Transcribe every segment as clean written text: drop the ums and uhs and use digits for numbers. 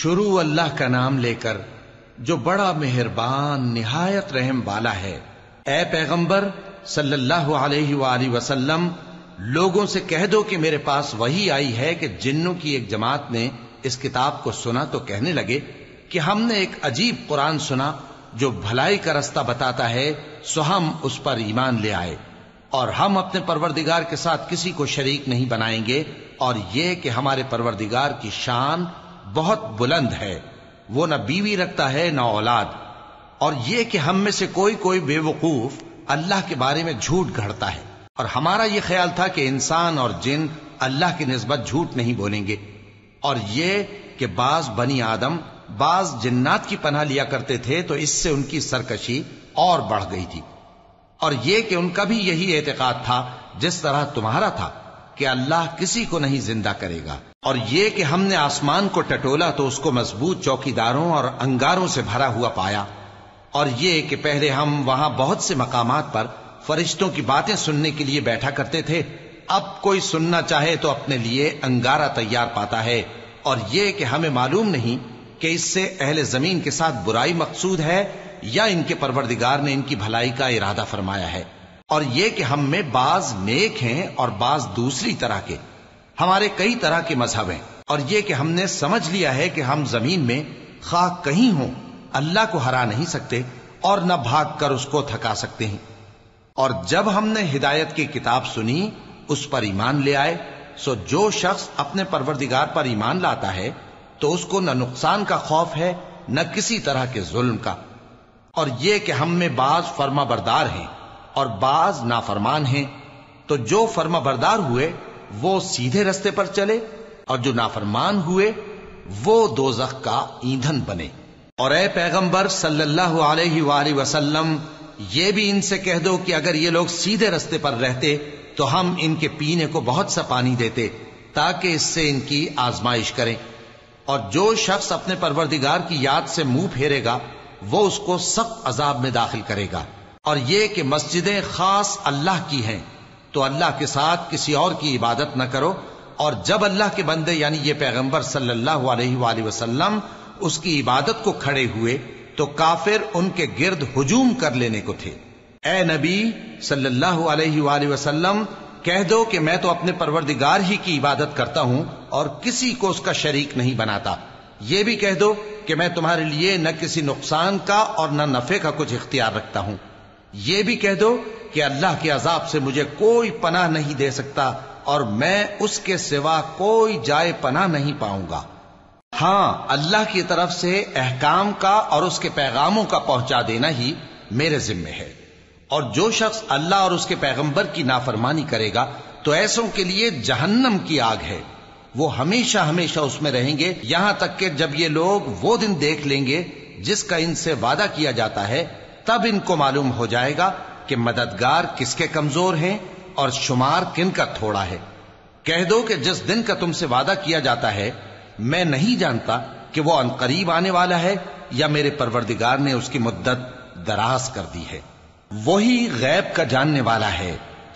शुरू अल्लाह का नाम लेकर जो बड़ा मेहरबान निहायत रहम वाला है। ए पैगंबर सल्लल्लाहु अलैहि वसल्लम, लोगों से कह दो कि मेरे पास वही आई है कि जिन्नों की एक जमात ने इस किताब को सुना तो कहने लगे कि हमने एक अजीब कुरान सुना जो भलाई का रास्ता बताता है, सो हम उस पर ईमान ले आए और हम अपने परवरदिगार के साथ किसी को शरीक नहीं बनाएंगे, और ये कि हमारे परवरदिगार की शान बहुत बुलंद है, वो न बीवी रखता है न औलाद। और ये कि हम में से कोई कोई बेवकूफ अल्लाह के बारे में झूठ गढ़ता है, और हमारा ये ख्याल था कि इंसान और जिन अल्लाह की निस्बत झूठ नहीं बोलेंगे। और ये कि बाज बनी आदम बाज जिन्नात की पनाह लिया करते थे, तो इससे उनकी सरकशी और बढ़ गई थी। और ये कि उनका भी यही एतकाद था जिस तरह तुम्हारा था कि अल्लाह किसी को नहीं जिंदा करेगा। और ये कि हमने आसमान को टटोला तो उसको मजबूत चौकीदारों और अंगारों से भरा हुआ पाया। और ये कि पहले हम वहां बहुत से मकामात पर फरिश्तों की बातें सुनने के लिए बैठा करते थे, अब कोई सुनना चाहे तो अपने लिए अंगारा तैयार पाता है। और ये कि हमें मालूम नहीं कि इससे अहले जमीन के साथ बुराई मकसूद है या इनके परवरदिगार ने इनकी भलाई का इरादा फरमाया है। और ये कि हम में बाज नेक हैं और बाज दूसरी तरह के, हमारे कई तरह के मजहब हैं। और ये कि हमने समझ लिया है कि हम जमीन में खा कहीं हों अल्लाह को हरा नहीं सकते और न भाग कर उसको थका सकते हैं। और जब हमने हिदायत की किताब सुनी उस पर ईमान ले आए, सो जो शख्स अपने परवरदिगार पर ईमान लाता है तो उसको न नुकसान का खौफ है न किसी तरह के जुल्म का। और ये कि हम में बाज फर्मा बरदार हैं और बाज नाफरमान हैं, तो जो फर्मा बरदार हुए वो सीधे रास्ते पर चले और जो नाफरमान हुए वो दोज़ख का ईंधन बने। और ए पैगंबर सल्लल्लाहु अलैहि वसल्लम, ये भी इनसे कह दो कि अगर ये लोग सीधे रास्ते पर रहते तो हम इनके पीने को बहुत सा पानी देते ताकि इससे इनकी आजमाइश करें। और जो शख्स अपने परवरदिगार की याद से मुंह फेरेगा वो उसको सख्त अजाब में दाखिल करेगा। और ये कि मस्जिदें खास अल्लाह की हैं, तो अल्लाह के साथ किसी और की इबादत न करो। और जब अल्लाह के बंदे यानी ये पैगंबर सल्लल्लाहु अलैहि वसल्लम उसकी इबादत को खड़े हुए तो काफिर उनके गिर्द हुजूम कर लेने को थे। ए नबी सल्लल्लाहु अलैहि वसल्लम, कह दो कि मैं तो अपने परवरदिगार ही की इबादत करता हूं और किसी को उसका शरीक नहीं बनाता। यह भी कह दो कि मैं तुम्हारे लिए न किसी नुकसान का और न नफे का कुछ इख्तियार रखता हूं। यह भी कह दो कि अल्लाह के अजाब से मुझे कोई पनाह नहीं दे सकता और मैं उसके सिवा कोई जाए पनाह नहीं पाऊंगा। हाँ, अल्लाह की तरफ से अहकाम का और उसके पैगामों का पहुंचा देना ही मेरे जिम्मे है। और जो शख्स अल्लाह और उसके पैगंबर की नाफरमानी करेगा तो ऐसों के लिए जहन्नम की आग है, वो हमेशा हमेशा उसमें रहेंगे, यहां तक कि जब ये लोग वो दिन देख लेंगे जिसका इनसे वादा किया जाता है, तब इनको मालूम हो जाएगा कि मददगार किसके कमजोर हैं और शुमार किन का थोड़ा है। कह दो कि जिस दिन का तुमसे वादा किया जाता है मैं नहीं जानता कि वो अनकरीब आने वाला है या मेरे परवरदिगार ने उसकी मुद्दत दराज कर दी है। वही गैब का जानने वाला है,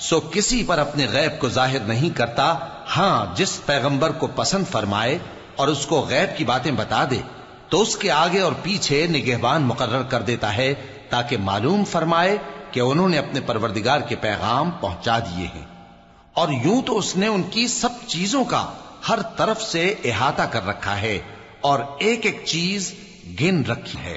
सो किसी पर अपने गैब को जाहिर नहीं करता। हाँ, जिस पैगंबर को पसंद फरमाए और उसको गैब की बातें बता दे तो उसके आगे और पीछे निगहबान मुकर्रर कर देता है ताकि मालूम फरमाए कि उन्होंने अपने परवरदिगार के पैगाम पहुंचा दिए हैं। और यूं तो उसने उनकी सब चीजों का हर तरफ से इहाता कर रखा है और एक एक चीज गिन रखी है।